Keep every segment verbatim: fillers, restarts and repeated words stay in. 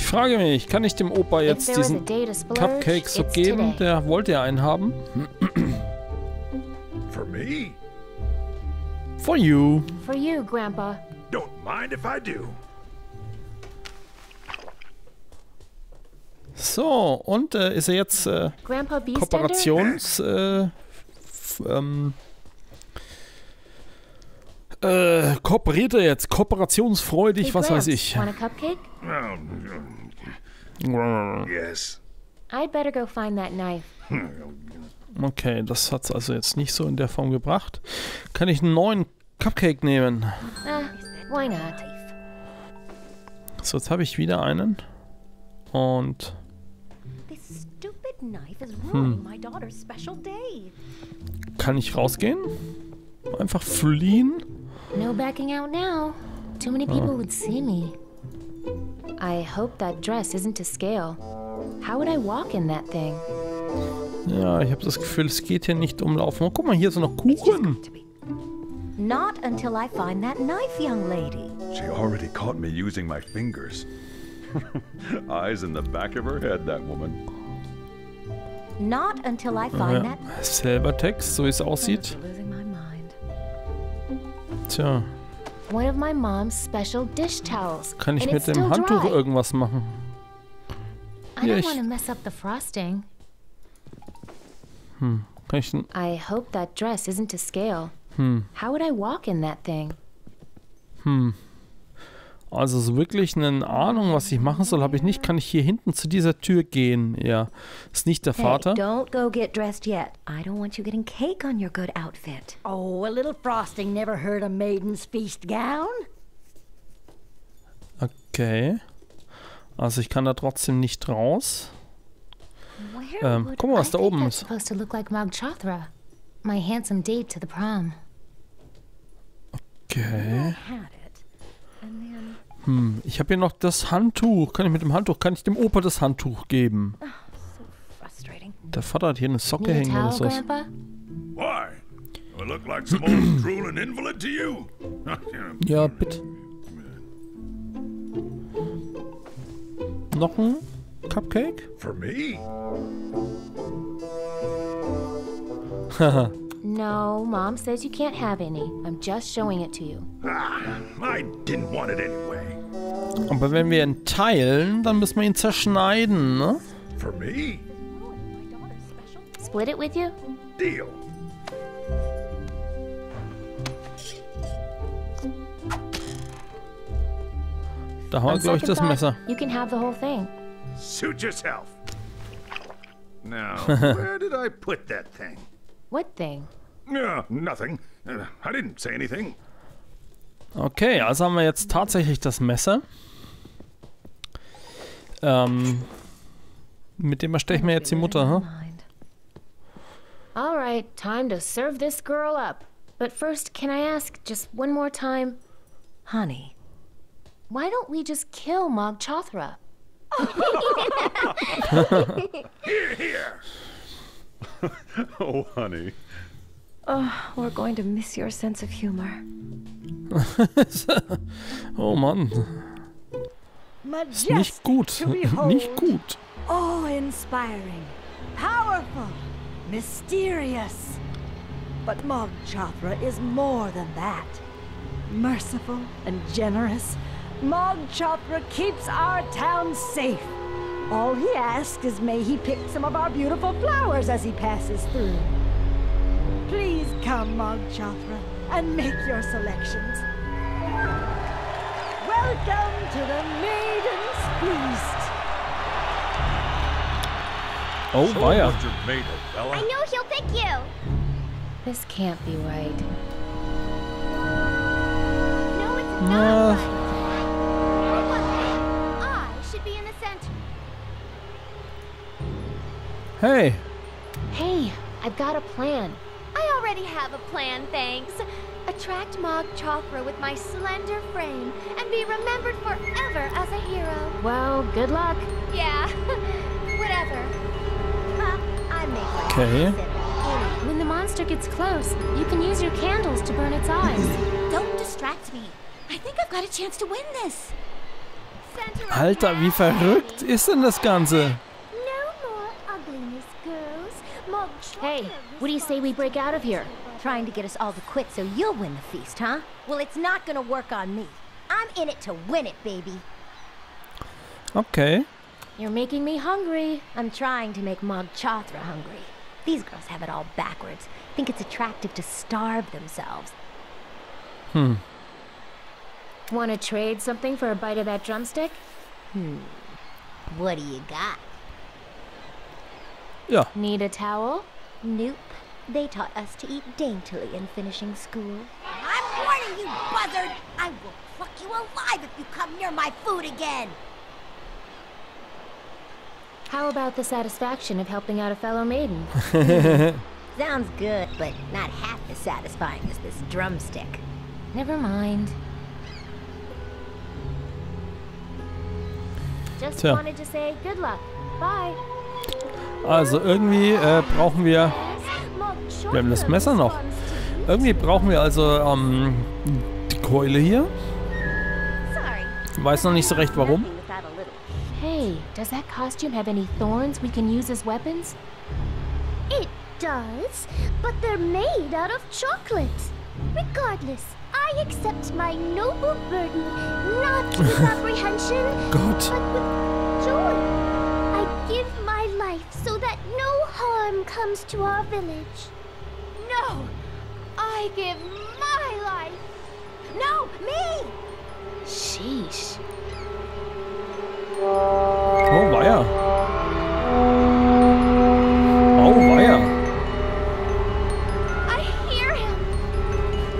Ich frage mich, kann ich dem Opa jetzt diesen Cupcake so geben? Der wollte ja einen haben. For me? For you. For you, Grandpa. Don't mind if I do. So, und äh, ist er jetzt äh, Kooperations... Äh, ähm, äh, kooperiert er jetzt? Kooperationsfreudig, hey, was Grant, weiß ich. Want a cupcake? Yes. I'd better go find that knife. Okay, das hat's also jetzt nicht so in der Form gebracht. Kann ich einen neuen Cupcake nehmen? Uh, why not? So, jetzt habe ich wieder einen. Und... Hm. Kann ich rausgehen? Einfach fliehen? No backing out now. Too many people would see me. I hope that dress isn't to scale. How would I walk in that thing? Ja, ich habe das Gefühl, es geht hier nicht um Laufen. Oh, guck mal, hier sind noch Kuchen. Not until I find that knife, young lady. She already caught me using my fingers. Eyes in the back of her head, that woman. Not until I find that. Selber Text, so wie es aussieht. Tja. One of my mom's special dish towels. Kann ich mit dem Handtuch irgendwas machen? Hier, ich... Hm. Kann ich denn... I hope that dress isn't to scale. Hm. How would I walk in that thing? Hm. Also so wirklich eine Ahnung, was ich machen soll, habe ich nicht. Kann ich hier hinten zu dieser Tür gehen? Ja. Ist nicht der Vater. Hey, don't go get dressed yet. I don't want you getting cake on your good outfit. Oh, a little frosting never hurt a maiden's feast gown. Okay. Also ich kann da trotzdem nicht raus. Ähm, guck mal, was da oben ist. Okay. Hm, ich habe hier noch das Handtuch. Kann ich mit dem Handtuch, kann ich dem Opa das Handtuch geben? Der Vater hat hier eine Socke hängen oder so. Ja, bitte. Noch ein Cupcake? For me? Haha. No, Mom says you can't have any. I'm just showing it to you. Ah, I didn't want it anyway. Aber wenn wir ihn teilen, dann müssen wir ihn zerschneiden, ne? For me? Split it with you? Deal. Da haut, glaube ich, das Messer. You can have the whole thing. Suit yourself. Now, where did I put that thing? What thing? Yeah, nothing. I didn't say anything. Okay, also haben wir jetzt tatsächlich das Messer. Ähm, mit dem erstechen wir jetzt die Mutter, huh? All right, time to serve this girl up. But first, can I ask just one more time, honey? Why don't we just kill Mog Chothra? Here, here. Oh, honey. Oh, we're going to miss your sense of humor. Oh, Mann. Ist nicht gut. Nicht gut. Awe-inspiring, powerful, mysterious. But Mog Chothra is more than that. Merciful and generous, Mog Chothra keeps our town safe. All he asks is may he pick some of our beautiful flowers as he passes through. Please come, Mog Chothra, and make your selections. Welcome to the Maiden's Feast. Oh, so yeah. What you're made of, Vela. I know he'll pick you. This can't be right. No, it's not right. Hey. Hey, I've got a plan. I already have a plan, thanks. Attract Mog Chothra with my slender frame and be remembered forever as a hero. Well, good luck. Yeah, whatever. Huh, I make okay. Hey, when the monster gets close, you can use your candles to burn its eyes. Don't distract me. I think I've got a chance to win this. Send Alter, wie verrückt ist denn das Ganze? Hey, what do you say we break out of here? Trying to get us all to quit so you'll win the feast, huh? Well, it's not gonna work on me. I'm in it to win it, baby. Okay. You're making me hungry. I'm trying to make Mog Chothra hungry. These girls have it all backwards. Think it's attractive to starve themselves. Hmm. Want to trade something for a bite of that drumstick? Hmm. What do you got? Yeah. Need a towel? Nope. They taught us to eat daintily in finishing school. I'm warning you, buzzard! I will pluck you alive if you come near my food again! How about the satisfaction of helping out a fellow maiden? Sounds good, but not half as satisfying as this drumstick. Never mind. Just wanted to say good luck. Bye. Also irgendwie äh, brauchen wir... Wir haben das Messer noch. Irgendwie brauchen wir also ähm, die Keule hier. Ich weiß noch nicht so recht warum. Hey, does that costume have any thorns we can use as weapons? It does, but they're made out of chocolate. Regardless, I accept my noble burden, not with apprehension, Gott. But with joy. I give my life so that no harm comes to our village. No, I give my life. No, me. Sheesh. Oh weia. Oh weia. I hear him.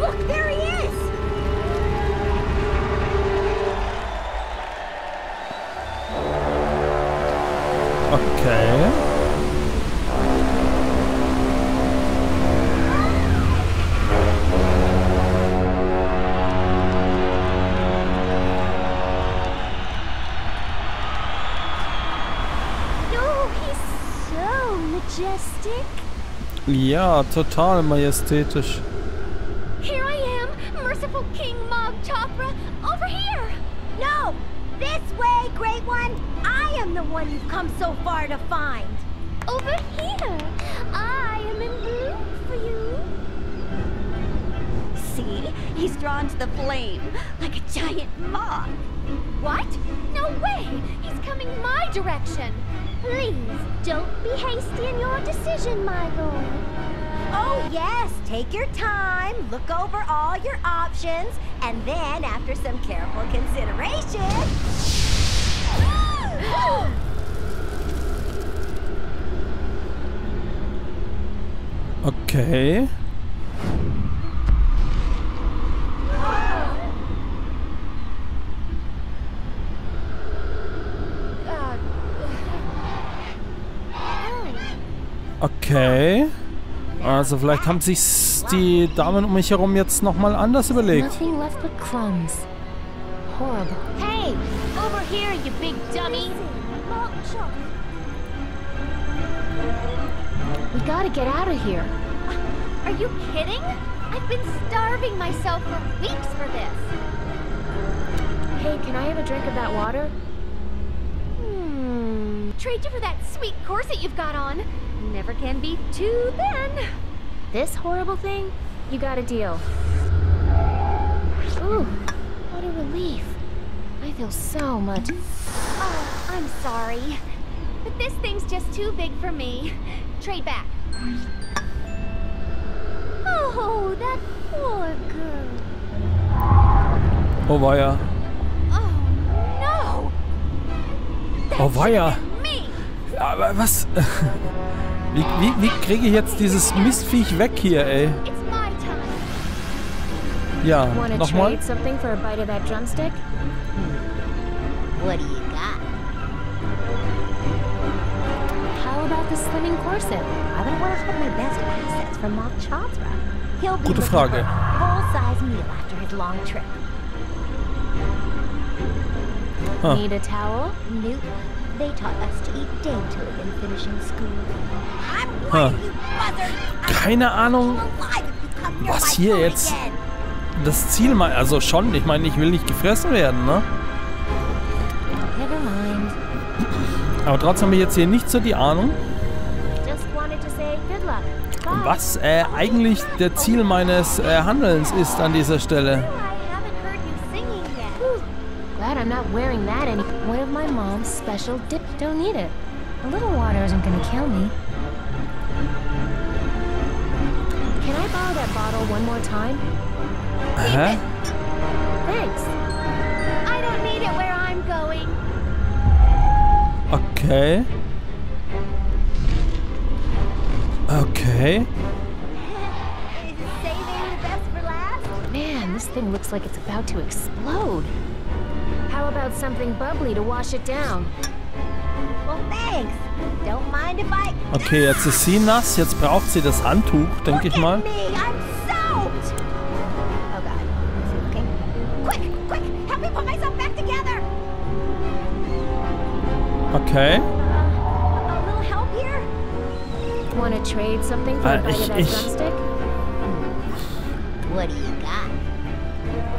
Look, there he is. Okay. Ja, total majestätisch. Here I am, merciful King Mog Chothra, over here. No, this way, great one. I am the one you've come so far to find. Over here, I am in bloom for you. See, he's drawn to the flame like a giant moth. What? No way! He's coming my direction. Please, don't be hasty in your decision, my lord. Oh yes, take your time, look over all your options, and then after some careful consideration... Okay. Okay, also vielleicht haben sich die Damen um mich herum jetzt nochmal anders überlegt. Hey, over here, you big dummy. We gotta get out of here. Are you kidding? I've been starving myself for weeks for this. Hey, can I have a drink of that water? Hmm. Trade you for that sweet corset you've got on. Never can be too thin. This horrible thing, you got a deal. Ooh, what a relief. I feel so much. Oh, I'm sorry. But this thing's just too big for me. Trade back. Oh, that poor girl. Oh, weia. Oh, no. That's oh, weia. Me. Aber was... Wie, wie, wie kriege ich jetzt dieses Mistviech weg hier, ey? Ja, nochmal. Gute Frage. Ah. They taught us to eat daintily in finishing school. Huh. Keine Ahnung, was hier jetzt das Ziel mal... Also schon, ich meine, ich will nicht gefressen werden, ne? Aber trotzdem haben wir jetzt hier nicht so die Ahnung, was äh, eigentlich der Ziel meines äh, Handelns ist an dieser Stelle. Hä? Okay. Okay. Man, this thing looks like it's about to explode. How about something bubbly to wash it down? Well, thanks. Don't mind if I... Okay, jetzt ist sie nass. Jetzt braucht sie das Handtuch, denke ich mal. Okay. Ich, ich,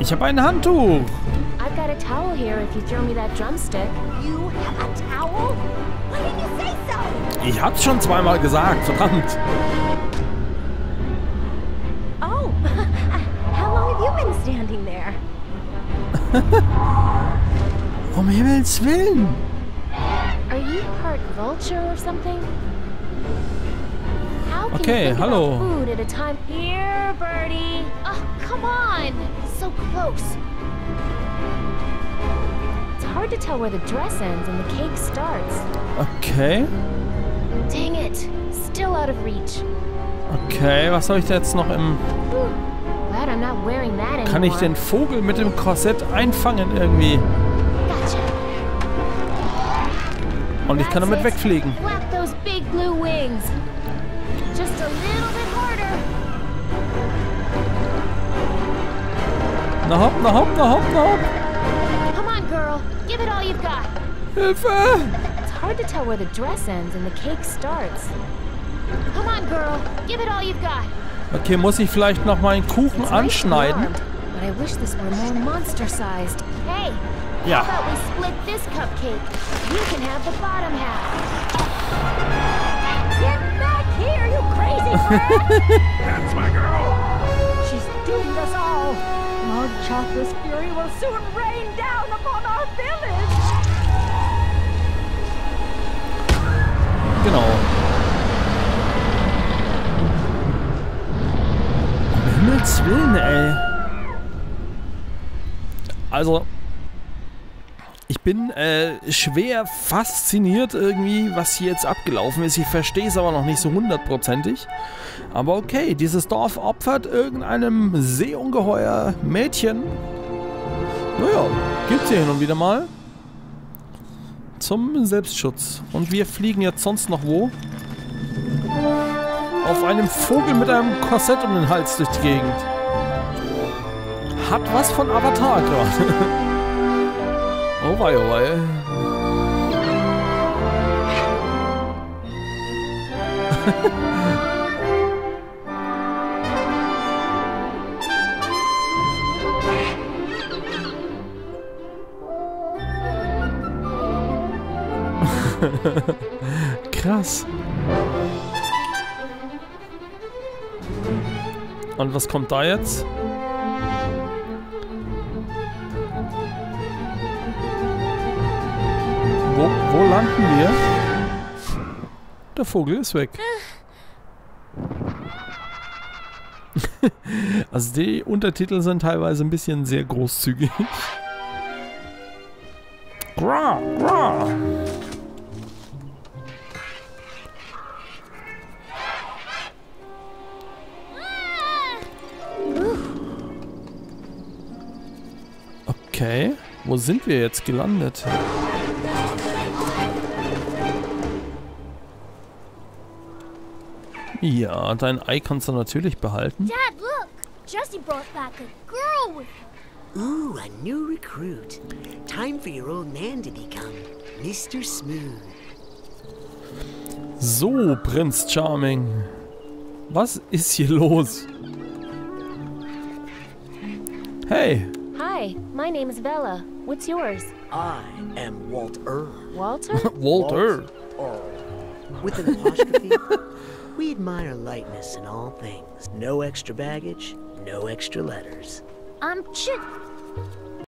ich habe ein Handtuch. Ich hab's schon zweimal gesagt, verdammt. Oh, how long have you been standing there? Um Himmels Willen. Are you part vulture or something? Okay, hallo. Here, birdie. Oh, come on. So close. It's hard to tell where the dress ends and the cake starts. Okay. Dang it. Still out of reach. Okay, was habe ich da jetzt noch im... Kann ich den Vogel mit dem Korsett einfangen irgendwie? Und ich kann damit wegfliegen. Na hopp, na hopp, na hopp, na hopp. Come on, girl. Give it all you've got. Hilfe! It's hard to tell where the dress ends and the cake starts. Come on, girl. Give it all you've got. Okay, muss ich vielleicht noch meinen Kuchen anschneiden? Ja. Genau. Um Himmels Willen, ey. Also, ich bin äh, schwer fasziniert irgendwie, was hier jetzt abgelaufen ist. Ich verstehe es aber noch nicht so hundertprozentig. Aber okay, dieses Dorf opfert irgendeinem Seeungeheuer Mädchen. Naja, gibt's hier hin und wieder mal. Zum Selbstschutz. Und wir fliegen jetzt sonst noch wo? Auf einem Vogel mit einem Korsett um den Hals durch die Gegend. Hat was von Avatar gerade. Oh wei, oh wei. Krass. Und was kommt da jetzt? Wo, wo landen wir? Der Vogel ist weg. Also die Untertitel sind teilweise ein bisschen sehr großzügig. Gra, gra. Okay, wo sind wir jetzt gelandet? Ja, dein Ei kannst du natürlich behalten. Dad, look. Jessie brought back a girl with her. Ooh, a new recruit. Time for your old man to become Mister Smooth. So, Prinz Charming. Was ist hier los? Hey. Hi, my name is Vela. What's yours? I am Walter. Walter? Walter. Walter. With an apostrophe. We admire lightness in all things. No extra baggage, no extra letters. I'm ch...